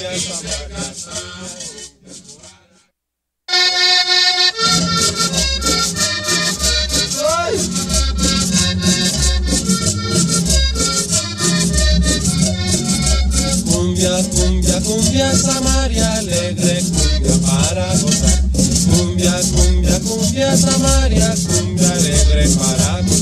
Cumbia, cumbia, cumbia, Samaria alegre, cumbia para gozar. Cumbia, cumbia, cumbia, Samaria, cumbia alegre para gozar.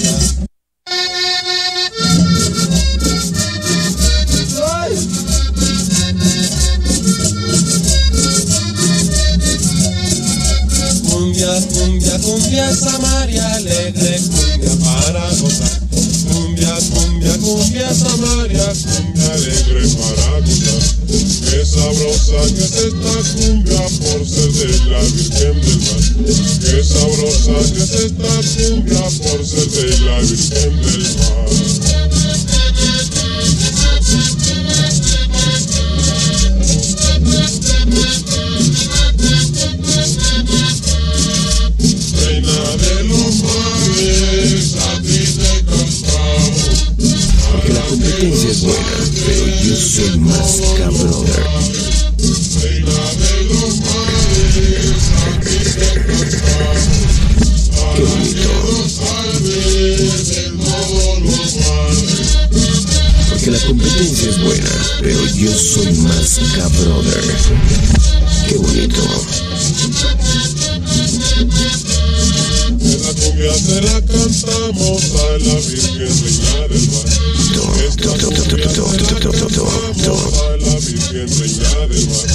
Cumbia, cumbia, cumbia, Samaria alegre, cumbia para gozar. Cumbia, cumbia, cumbia, Samaria, cumbia alegre para gozar. Qué sabrosa que es esta cumbia por ser de la Virgen del Mar. Qué sabrosa que es esta cumbia por ser de la Virgen del Mar. Porque la competencia es buena, pero yo soy más cabrón. Qué bonito. Porque la competencia es buena, pero yo soy más cabrón. Qué bonito. La cumbia se la cantamos a la Virgen Reina del Mar. A la Virgen Reina del Mar.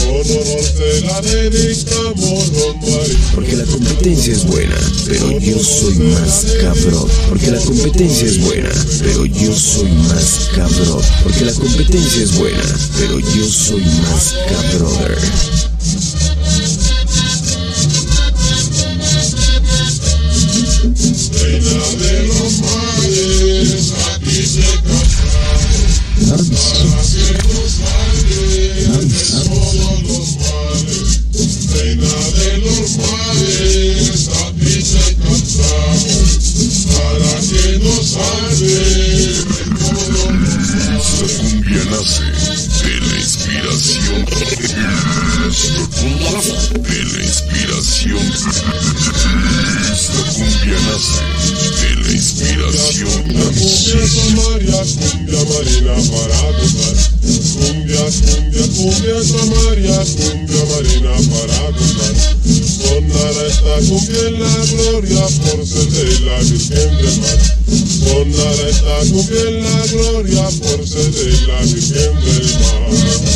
Con honor se la dedicamos, don María. Porque la competencia es buena, pero yo soy más cabrón. Porque la competencia es buena, pero yo soy más cabrón. Porque la competencia es buena, pero yo soy más cabrón. Cumbia en la gloria por ser de la Virgen del Mar.